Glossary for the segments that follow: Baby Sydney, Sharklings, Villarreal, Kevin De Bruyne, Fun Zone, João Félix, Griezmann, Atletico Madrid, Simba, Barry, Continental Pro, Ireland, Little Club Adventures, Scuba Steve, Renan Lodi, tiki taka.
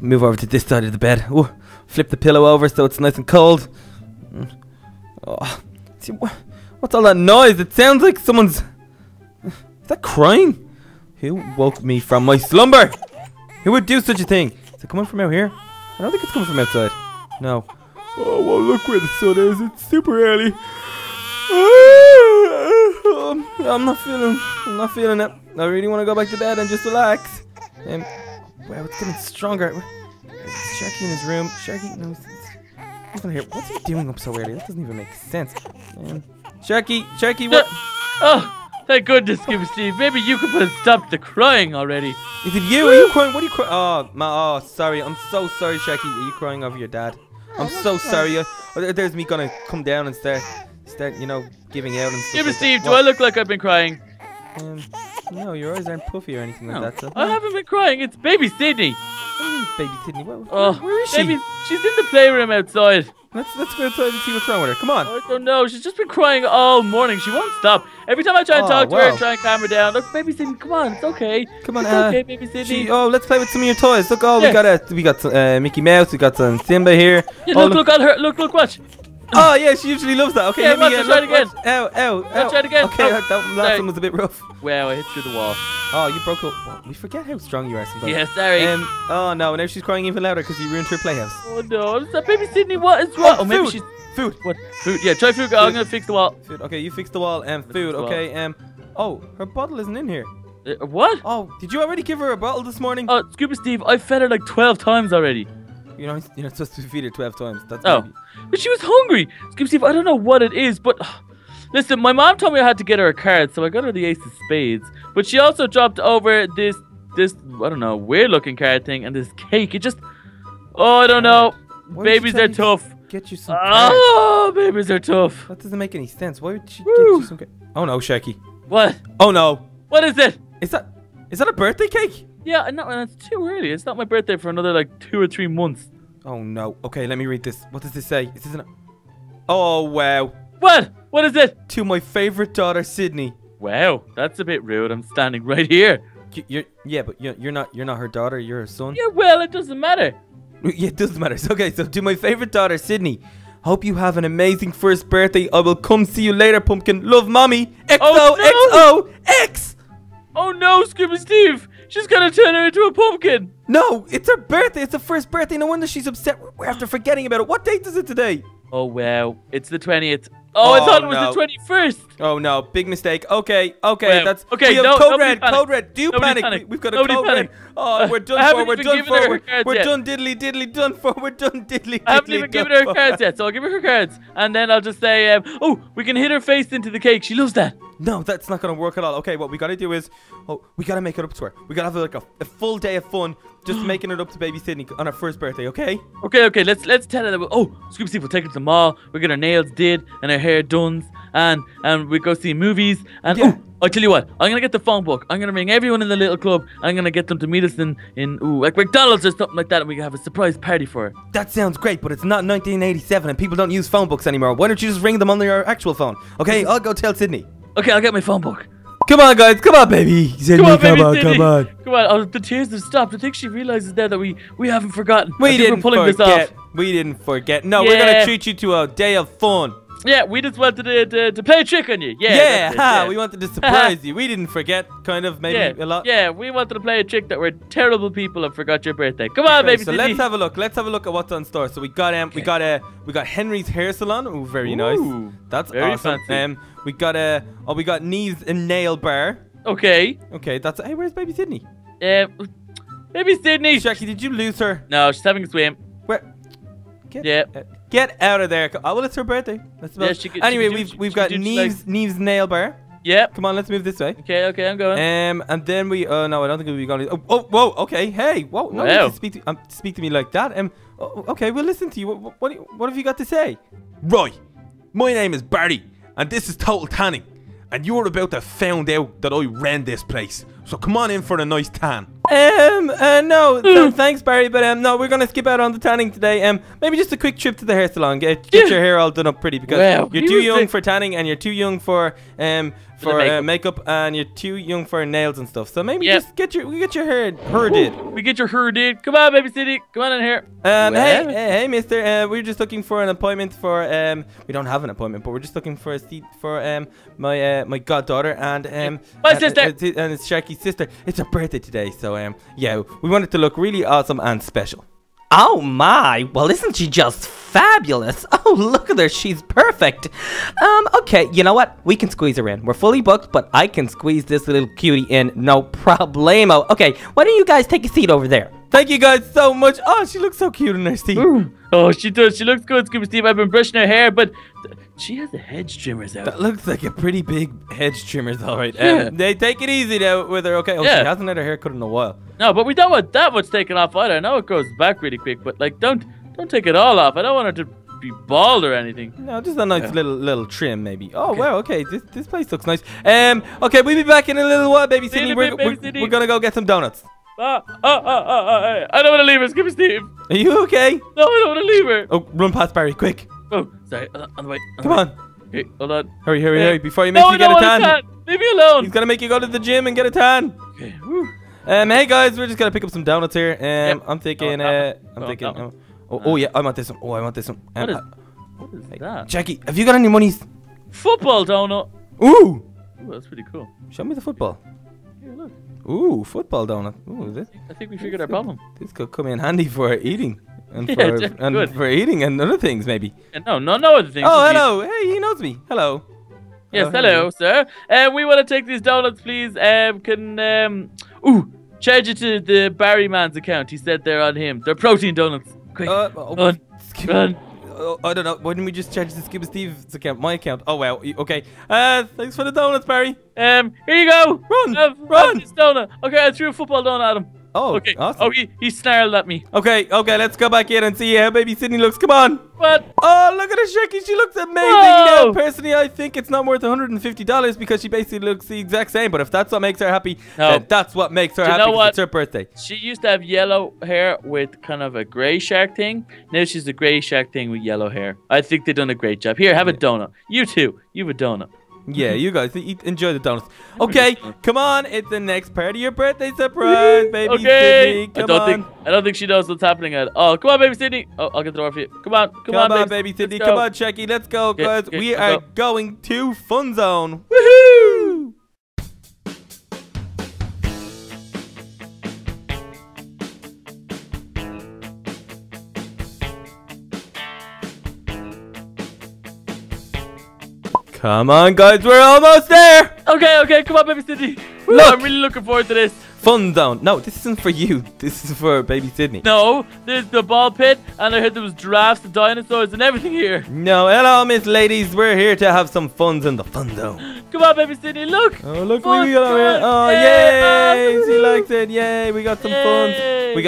Move over to this side of the bed. Ooh, flip the pillow over so it's nice and cold. Oh, see, what's all that noise? It sounds like someone's... Is that crying? Who woke me from my slumber? Who would do such a thing? Is it coming from out here? I don't think it's coming from outside. No. Oh, well, look where the sun is. It's super early. I'm not feeling it. I really want to go back to bed and just relax. Wow, it's getting stronger. Is Sharky in his room? Sharky, no, he's not here. What's he doing up so early? That doesn't even make sense. Sharky, what? Oh, thank goodness, Scuba Steve. Maybe you could put a stop to crying already. Is it you? Are you crying? What are you crying? Oh, sorry. I'm so sorry, Sharky. Are you crying over your dad? I'm so sorry. There's me gonna come down and start, you know, giving out and stuff. Scuba Steve, do I look like I've been crying? No, your eyes aren't puffy or anything like that. So. I haven't been crying. It's Baby Sydney. Baby Sydney? Where is she? Baby, she's in the playroom outside. Let's go outside and see what's wrong with her. Come on. I don't know. She's just been crying all morning. She won't stop. Every time I try and talk to her, try and calm her down. Look, Baby Sydney, come on. It's okay. Come on, it's okay, Baby Sydney. Let's play with some of your toys. Look, we got Mickey Mouse. We got some Simba here. Yeah, look on her. Look, watch. Oh, yeah, she usually loves that. Okay, let's try it again. Let's try it again. Okay, that last one was a bit rough. Wow, I hit through the wall. Oh, you broke up. We forget how strong you are sometimes. Yeah, sorry. Oh, no, now she's crying even louder because you ruined her playhouse. Oh, no. Baby Sydney, what is wrong? Oh, maybe she's... Food. What? Food. Yeah, try food. I'm going to fix the wall. Food. Okay, you fix the wall. Food. Okay, Oh, her bottle isn't in here. What? Oh, did you already give her a bottle this morning? Oh, Scuba Steve, I fed her like 12 times already. You're not supposed to feed her 12 times. That's maybe. But she was hungry. Scuba Steve, I don't know what it is, but... Listen, my mom told me I had to get her a card, so I got her the Ace of Spades. But she also dropped over this I don't know, weird-looking card thing and this cake. It just... Oh, I don't know. Babies are tough. Get you some cards? Oh, babies are tough. That doesn't make any sense. Why would she get you some cards? Oh, no, Sharky. What? Oh, no. What is it? Is that a birthday cake? Yeah, no, and it's too early. It's not my birthday for another, like, 2 or 3 months. Oh, no. Okay, let me read this. What does this say? Is this an... Oh, wow. What? What is it? To my favorite daughter, Sydney. Wow, that's a bit rude. I'm standing right here. You're not her daughter. You're her son. Yeah, well, it doesn't matter. Yeah, it doesn't matter. Okay, so to my favorite daughter, Sydney. Hope you have an amazing first birthday. I will come see you later, pumpkin. Love, mommy. XOXOX. Oh, no. Oh no, Scuba Steve. She's gonna turn her into a pumpkin. No, it's her birthday. It's her first birthday. No wonder she's upset after forgetting about it. What date is it today? Oh, wow. It's the 20th. Oh, I thought it was the 21st. Oh, no. Big mistake. Okay. Wow. That's... Okay, code red. Do panic. We've got a code red. Oh, we're done for. We're done diddly. I haven't even given her her cards yet, so I'll give her her cards. And then I'll just say, oh, we can hit her face into the cake. She loves that. No, that's not going to work at all. Okay, what we got to do is... Oh, we got to make it up to her. We got to have like a full day of fun just making it up to Baby Sydney on her first birthday, okay? Okay. Let's tell her that we'll... Oh, Scuba Steve will take her to the mall. We'll get our nails did and her hair done. And we go see movies. And I tell you what. I'm going to get the phone book. I'm going to ring everyone in the little club. I'm going to get them to meet us in like McDonald's or something like that. And we can have a surprise party for her. That sounds great, but it's not 1987 and people don't use phone books anymore. Why don't you just ring them on their actual phone? Okay, I'll go tell Sydney. Okay, I'll get my phone book. Come on, guys. Come on, baby. Sydney, come on, baby. Come on. Oh, the tears have stopped. I think she realizes there that we haven't forgotten. We didn't forget. No, we're going to treat you to a day of fun. Yeah, we just wanted to play a trick on you. Yeah, we wanted to surprise you. We didn't forget, kind of, maybe a lot. Yeah, we wanted to play a trick that we're terrible people and forgot your birthday. Come on, baby. So Sydney. Let's have a look. Let's have a look at what's on store. So we got Henry's Hair Salon. Ooh, very nice. That's very awesome. Fancy. We got Knees and Nail Bar. Okay. That's hey. Where's Baby Sydney? Baby Sydney. Jackie, did you lose her? No, she's having a swim. Where? Get out of there. Oh, well, it's her birthday. Anyway, we've got Neve's Nail Bar. Yep. Come on, let's move this way. Okay, I'm going. And then we... no, I don't think we're going to... Oh, whoa, okay. Hey, whoa. Wow. No, speak to me like that. Okay, we'll listen to you. What have you got to say? Right. My name is Barry, and this is Total Tanning. And you're about to find out that I ran this place. So come on in for a nice tan. No, thanks, Barry, but no, we're gonna skip out on the tanning today. Maybe just a quick trip to the hair salon. Get your hair all done up pretty, because you're too young for tanning, and you're too young for makeup, and you're too young for nails and stuff. So maybe just get your hair did. We get your hair did. Come on, Baby Sydney. Come on in here. Hey, mister. We're just looking for an appointment for we don't have an appointment, but we're just looking for a seat for my goddaughter and my sister and it's Sharky's sister. It's her birthday today, so yeah, we want it to look really awesome and special. Oh my, well isn't she just fabulous? Oh, look at her, she's perfect. Okay, you know what? We can squeeze her in. We're fully booked, but I can squeeze this little cutie in, no problemo. Okay, why don't you guys take a seat over there? Thank you guys so much. Oh, she looks so cute in her seat. Ooh. Oh, she does. She looks good, Scuba Steve. I've been brushing her hair, but she has the hedge trimmers out. That looks like a pretty big hedge trimmers, all right. Yeah. They take it easy now with her. Okay, she hasn't had her hair cut in a while. No, but we don't want that much taken off either. I know it goes back really quick, but like, don't take it all off. I don't want her to be bald or anything. No, just a nice little trim maybe. Oh, okay. Wow, okay, this place looks nice. Okay, we'll be back in a little while, Baby Sydney. We're gonna go get some donuts. I don't want to leave her, Scuba Steve. Are you okay? No, I don't want to leave her. Oh, run past Barry, quick. Oh, sorry. On the way. Come on. Hey, hold on. Hurry, hurry, hurry. Before he makes you get a tan. Leave me alone. He's going to make you go to the gym and get a tan. Okay. Woo. Hey, guys. We're just going to pick up some donuts here. I'm thinking... Oh, yeah. I want this one. Oh, I want this one. What is that? Jackie, have you got any monies? Football donut. Ooh. Ooh, that's pretty cool. Show me the football. Here, look. Ooh, football donut. Ooh, I think we figured our problem. This could come in handy for eating and for other things maybe. Yeah, no other things. Oh, hello. Hey, he knows me. Hello. Yes, hello, sir. We want to take these donuts, please. Charge it to the Barry man's account. He said they're on him. They're protein donuts. Quick. Run. I don't know. Why didn't we just charge the Scuba Steve's account? My account. Oh, wow. Okay. Thanks for the donuts, Barry. Here you go. Run. Run. This donut. Okay, I threw a football donut at him. Oh, okay. Awesome. Oh, he snarled at me. Okay. Let's go back in and see how Baby Sydney looks. Come on. What? Oh, look at her, Sharky. She looks amazing. Now, personally, I think it's not worth $150 because she basically looks the exact same. But if that's what makes her happy, then that's what makes her happy. Because it's her birthday. She used to have yellow hair with kind of a gray shark thing. Now she's the gray shark thing with yellow hair. I think they've done a great job. Here, have a donut. You too. You have a donut. Yeah, you guys enjoy the donuts. Okay, come on. It's the next part of your birthday surprise, Baby Sydney. Come I don't think she knows what's happening at all. Come on, Baby Sydney. Oh, I'll get the door for you. Come on, Baby Sydney. Come on, Checky. Let's go, guys. We are going to Fun Zone. Woohoo! Come on, guys, we're almost there! Okay, come on, Baby Sydney. Look, I'm really looking forward to this. Fun Zone. No, this isn't for you. This is for Baby Sydney. No, there's the ball pit, and I heard there was giraffes and dinosaurs and everything here. No, hello, Miss Ladies. We're here to have some funs in the Fun Zone. Come on, Baby Sydney, look! Oh, look, we got over here. Oh, yay! She likes it. Yay, we got some funs.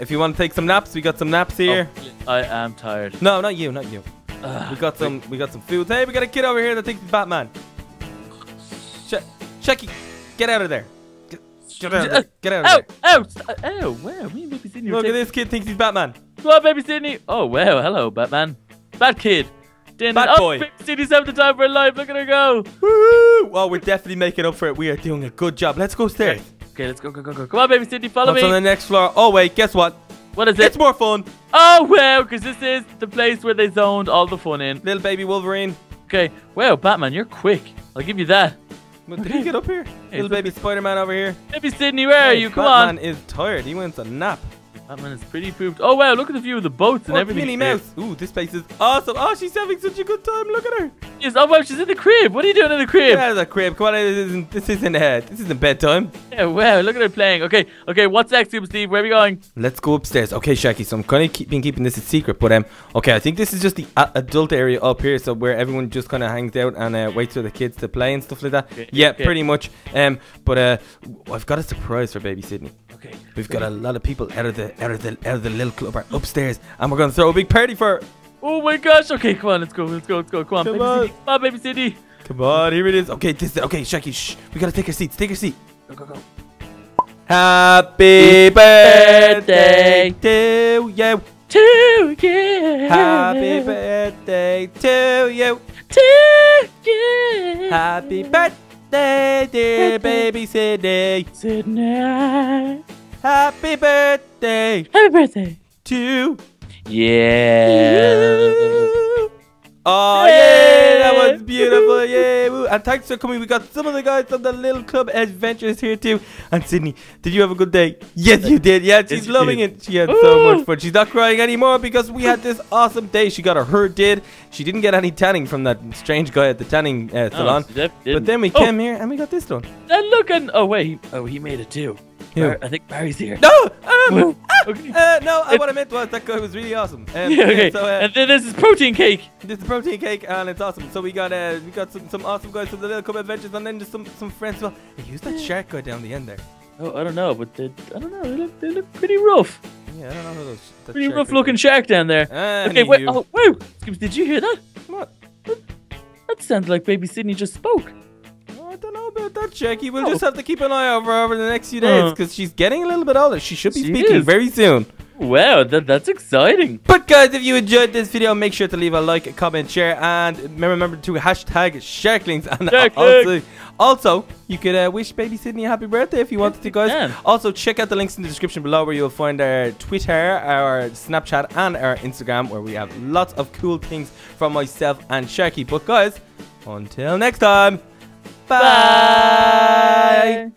If you want to take some naps, we got some naps here. Oh, I am tired. No, not you. We got some food. Hey, we got a kid over here that thinks he's Batman. Chucky, get out of there. Get out of there. Oh, wow. Me and Baby Sydney. Look at this kid thinks he's Batman. Hello, Baby Sydney. Oh, wow. Hello, Batman. Bad kid. Bad boy. Baby Sydney's having the time of her life. Look at her go. Woo-hoo. Well, we're definitely making up for it. We are doing a good job. Let's go upstairs. Okay, let's go. Come on, Baby Sydney. Follow me. What's on the next floor? Oh, wait. Guess what? What is it? It's more fun. Oh, wow, because this is the place where they zoned all the fun in. Little baby Wolverine. Okay. Wow, Batman, you're quick. I'll give you that. But did he get up here? Hey, little baby Spider-Man over here. Baby Sydney, where are you? Come on. Batman is tired. He wants a nap. Batman is pretty pooped. Oh, wow, look at the view of the boats and everything. Minnie Mouse. Ooh, this place is awesome. Oh, she's having such a good time. Look at her. Yes, oh, wow, she's in the crib. What are you doing in the crib? Get out of the crib. Come on, this isn't bedtime. Yeah, wow, look at her playing. Okay, what's next, Scuba Steve? Where are we going? Let's go upstairs. Okay, Sharky, so I'm kind of keeping this a secret, but okay, I think this is just the adult area up here, so where everyone just kind of hangs out and waits for the kids to play and stuff like that. Okay, yeah, pretty much. But I've got a surprise for Baby Sydney. Okay. We've got a lot of people out of the little club are upstairs, and we're gonna throw a big party for her. Oh my gosh! Okay, come on, let's go. Come on, Baby Sydney. Come on, here it is. Okay, Sharky, shh. We gotta take our seats. Take your seat. Go. Happy birthday to you. To you. Happy birthday to you. To you. Happy birthday, dear baby Sydney. Sydney. Happy birthday. Happy birthday. To you. Oh, yay! That was beautiful, yay! And thanks for coming. We got some of the guys from the Little Club Adventures here too. And Sydney, did you have a good day? Yes, you did. Yeah, she's loving it. She had so much fun. She's not crying anymore because we had this awesome day. She got her hair did. She didn't get any tanning from that strange guy at the tanning salon. No, but then we came here and we got this done. And look, oh wait, oh he made it too. Yeah. I think Barry's here. No! What I meant was that guy was really awesome. And then there's this protein cake. This is protein cake and it's awesome. So we got some awesome guys from the Little Club Adventures and then just some friends. Well, who's that shark guy down the end there? Oh, I don't know, but they look pretty rough. Yeah, I don't know who those pretty rough looking shark down there. Okay, wait, whoa! Did you hear that? What? That sounds like Baby Sydney just spoke. I don't know about that, Jackie. We'll just have to keep an eye over the next few days because she's getting a little bit older. She should be speaking very soon. Wow, that's exciting. But guys, if you enjoyed this video, make sure to leave a like, a comment, share, and remember to hashtag Sharklings. And also, you could wish Baby Sydney a happy birthday if you wanted to, guys. Also, check out the links in the description below where you'll find our Twitter, our Snapchat, and our Instagram where we have lots of cool things from myself and Sharky. But guys, until next time. Bye.